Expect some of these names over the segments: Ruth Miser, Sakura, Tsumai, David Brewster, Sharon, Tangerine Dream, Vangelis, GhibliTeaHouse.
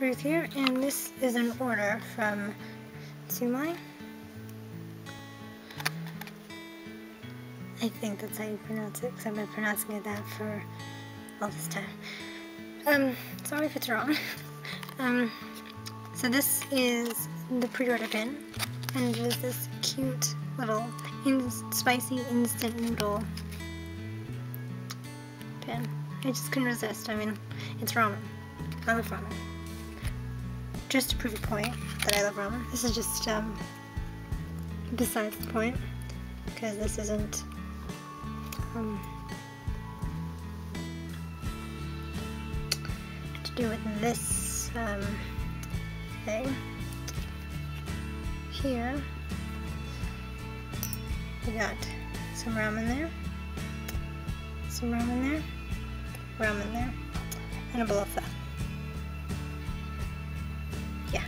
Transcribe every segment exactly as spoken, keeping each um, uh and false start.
Ruth here, and this is an order from Tsumai. I think that's how you pronounce it, because I've been pronouncing it that for all this time. Um, sorry if it's wrong. um, so this is the pre-order pin, and it is this cute little in spicy instant noodle pin. I just couldn't resist. I mean, it's ramen. I love ramen. Just to prove a point that I love ramen. This is just um, besides the point, because this isn't um, to do with this um, thing here. We got some ramen there, some ramen there, ramen there, and a balafel. Yeah.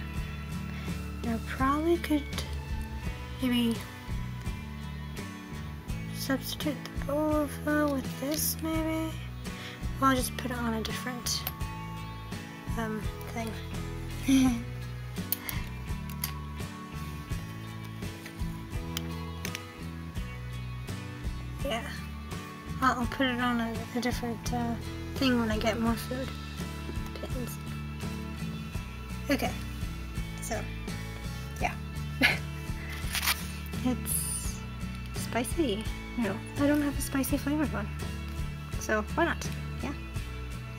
Now probably could maybe substitute the balafel with this maybe. Well, I'll just put it on a different um, thing. Yeah. I'll put it on a, a different uh, thing when I get more food pins. Okay, so yeah, it's spicy. No, I don't have a spicy flavored one, so why not? Yeah,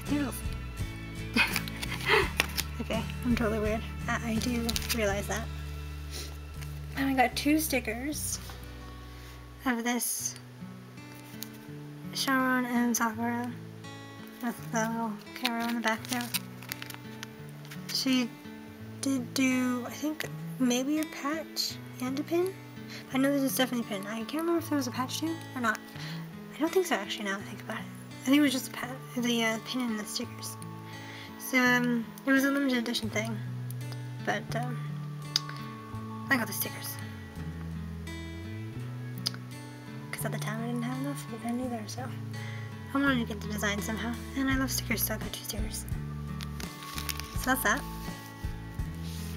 it's noodles. Okay, I'm totally weird. I, I do realize that. And I got two stickers of this. Sharon and Sakura, with the little carrot on the back there. She did do, I think, maybe a patch and a pin? I know this is definitely a pin. I can't remember if there was a patch too, or not. I don't think so, actually, now I think about it. I think it was just a pat the uh, pin and the stickers. So, um, it was a limited edition thing, but, um, I got the stickers. At the time I didn't have enough for the pen either, so I wanted to get the design somehow, and I love stickers, so I got two stickers. So that's that.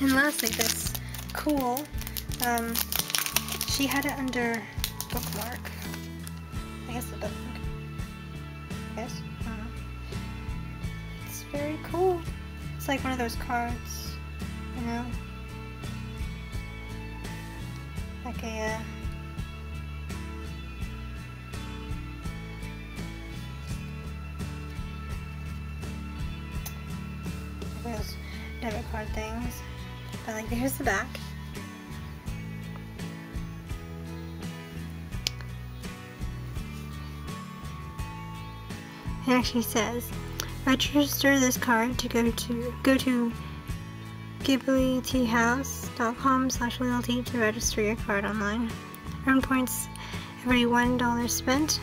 And lastly, this cool, um, she had it under bookmark, I guess the bookmark, I guess, I don't know. It's very cool. It's like one of those cards, you know, like a, uh, those debit card things, but like here's the back, it actually says register this card to go to go to Ghibli Tea House dot com slash loyalty to register your card online. Earn points every one dollar spent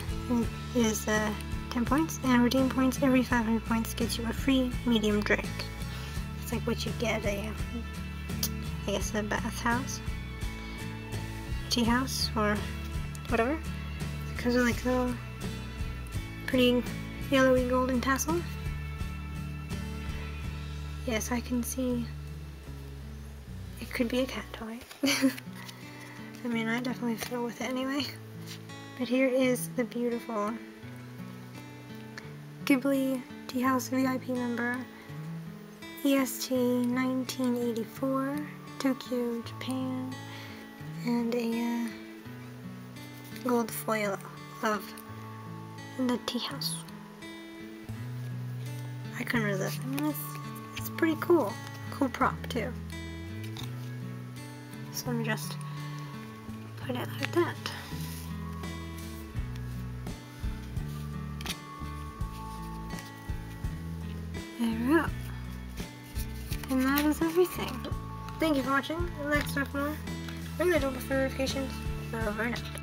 is uh, ten points, and redeem points every five hundred points gets you a free medium drink. Like what you get a, I guess a bathhouse, tea house, or whatever. It comes with like a little pretty yellowy golden tassel. Yes, I can see it could be a cat toy. I mean, I definitely fiddle with it anyway. But here is the beautiful Ghibli Tea House V I P member. E S T nineteen eighty-four, Tokyo, Japan, and a uh, gold foil of the tea house. I couldn't resist. I mean, it's, it's pretty cool. Cool prop, too. So let me just put it like that. There we go. And that is everything. Thank you for watching. I like stuff more. Ring the bell for notifications. Over and out.